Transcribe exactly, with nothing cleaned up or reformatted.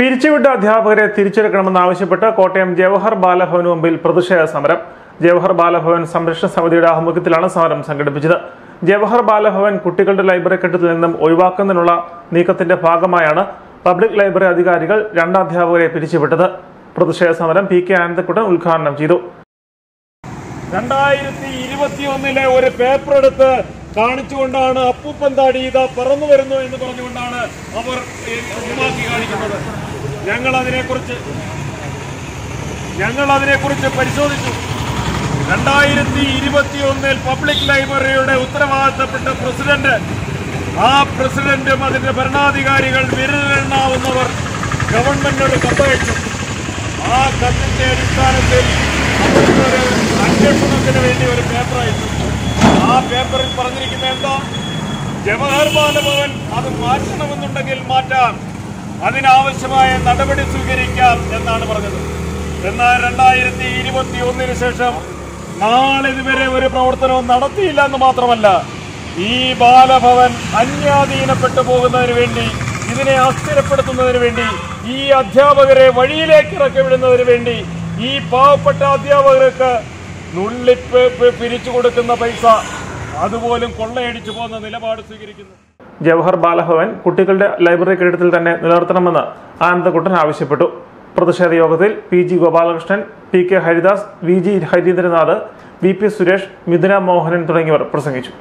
പിരിച്ചുവിട്ട അധ്യാപകരെ തിരിച്ചെടുക്കണമെന്നാവശ്യപ്പെട്ട് കോട്ടയം ജവഹർ ബാലഭവന് മുമ്പിൽ പ്രതിഷേധ സമരം. ജവഹർ ബാലഭവൻ സംരക്ഷണ സമിതിയുടെ ആഭിമുഖ്യത്തിലാണ് സമരം സംഘടിപ്പിച്ചത്. ജവഹർ ബാലഭവൻ കുട്ടികളുടെ ലൈബ്രറി കെട്ടിടത്തിൽ നിന്നും ഒഴിവാക്കുന്നതിനുള്ള നീക്കത്തിന്റെ ഭാഗമായാണ് പബ്ലിക് ലൈബ്രറി അധികാരികൾ രണ്ട് അധ്യാപകരെ പിരിച്ചുവിട്ടത്. പ്രതിഷേധ സമരം പി കെ ഹരിദാസ് ഉദ്ഘാടനം ചെയ്തു. രണ്ടായിരത്തി ഇരുപത്തി ഒന്നിലെ ഒരു പേപ്പർ എടുത്ത് കാണിച്ചുകൊണ്ടാണ് അപ്പൂപ്പൻ താടി ഇതാ പറന്നു വരുന്നു എന്ന് പറഞ്ഞുകൊണ്ടാണ് അവർ ഒഴിവാക്കി കാണിക്കുന്നത്. ഞങ്ങൾ അതിനെക്കുറിച്ച് ഞങ്ങൾ അതിനെക്കുറിച്ച് പരിശോധിച്ചു. രണ്ടായിരത്തി ഇരുപത്തി ഒന്നിൽ പബ്ലിക് ലൈബ്രറിയുടെ ഉത്തരവാദിത്തപ്പെട്ട പ്രസിഡന്റ്, ആ പ്രസിഡന്റും അതിന്റെ ഭരണാധികാരികൾ വിരലിലെണ്ണാവുന്നവർ ഗവൺമെന്റിനോട് കത്തയച്ചു. ആ കത്തിന്റെ അടിസ്ഥാനത്തിൽ അന്വേഷണത്തിന് വേണ്ടി ഒരു പേപ്പർ അയച്ചു. ആ പേപ്പറിൽ പറഞ്ഞിരിക്കുന്ന എന്താ? ജവഹർ ബാലഭവൻ അത് മാറ്റണമെന്നുണ്ടെങ്കിൽ മാറ്റാം, അതിനാവശ്യമായ നടപടി സ്വീകരിക്കാം എന്നാണ് പറഞ്ഞത്. എന്നാൽ രണ്ടായിരത്തി ഇരുപത്തി ഒന്നിന് ശേഷം നാളിതുവരെ ഒരു പ്രവർത്തനവും നടത്തിയില്ല എന്ന് മാത്രമല്ല, ഈ ബാലഭവൻ അന്യാധീനപ്പെട്ടു പോകുന്നതിന് വേണ്ടി, ഇതിനെ അസ്ഥിരപ്പെടുത്തുന്നതിന് വേണ്ടി, ഈ അധ്യാപകരെ വഴിയിലേക്ക് ഇറക്കി വിടുന്നതിന് വേണ്ടി, ഈ പാവപ്പെട്ട അധ്യാപകർക്ക് നുള്ളിപ്പ് പിരിച്ചു കൊടുക്കുന്ന പൈസ അതുപോലും കൊള്ളയടിച്ചു പോകുന്ന നിലപാട് സ്വീകരിക്കുന്നു. ജവഹർ ബാലഭവൻ കുട്ടികളുടെ ലൈബ്രറി കെട്ടിടത്തിൽ തന്നെ നിലനിർത്തണമെന്ന് ആനന്ദകുട്ടൻ ആവശ്യപ്പെട്ടു. പ്രതിഷേധ യോഗത്തിൽ P G Gopalakrishnan, P K Haridas, V G Harindranath, B P Suresh, Mithuna Mohanan തുടങ്ങിയവർ പ്രസംഗിച്ചു.